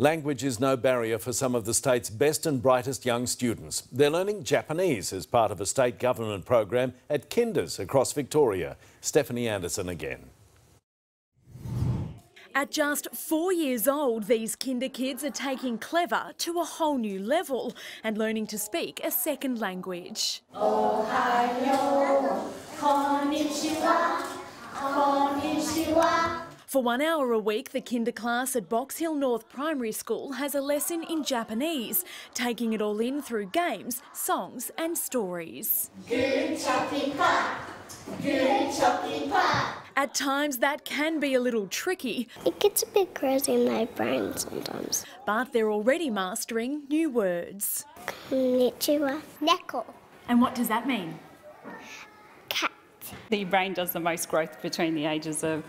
Language is no barrier for some of the state's best and brightest young students. They're learning Japanese as part of a state government program at kinders across Victoria. Stephanie Anderson again. At just 4 years old, these kinder kids are taking clever to a whole new level and learning to speak a second language. Ohayo, konnichiwa, konnichiwa. For 1 hour a week, the kinder class at Box Hill North Primary School has a lesson in Japanese, taking it all in through games, songs and stories. Good chopping pot, good chopping pot. At times that can be a little tricky. It gets a bit crazy in my brain sometimes. But they're already mastering new words. Konnichiwa. Neko. And what does that mean? The brain does the most growth between the ages of,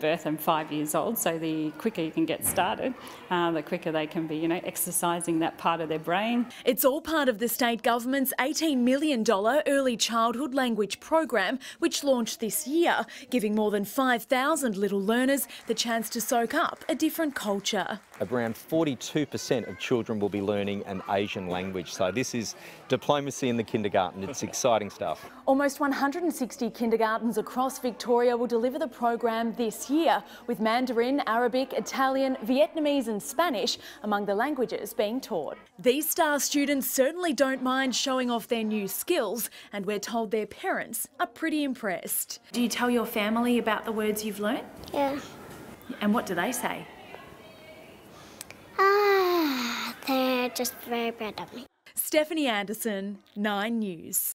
birth and 5 years old. So the quicker you can get started, the quicker they can be, exercising that part of their brain. It's all part of the state government's $18 million early childhood language program, which launched this year, giving more than 5,000 little learners the chance to soak up a different culture. Around 42% of children will be learning an Asian language. So this is diplomacy in the kindergarten. It's exciting stuff. Almost 160 kindergartens across Victoria will deliver the program this year, with Mandarin, Arabic, Italian, Vietnamese and Spanish among the languages being taught. These star students certainly don't mind showing off their new skills, and we're told their parents are pretty impressed. Do you tell your family about the words you've learnt? Yeah. And what do they say? They're just very proud of me. Stephanie Anderson, Nine News.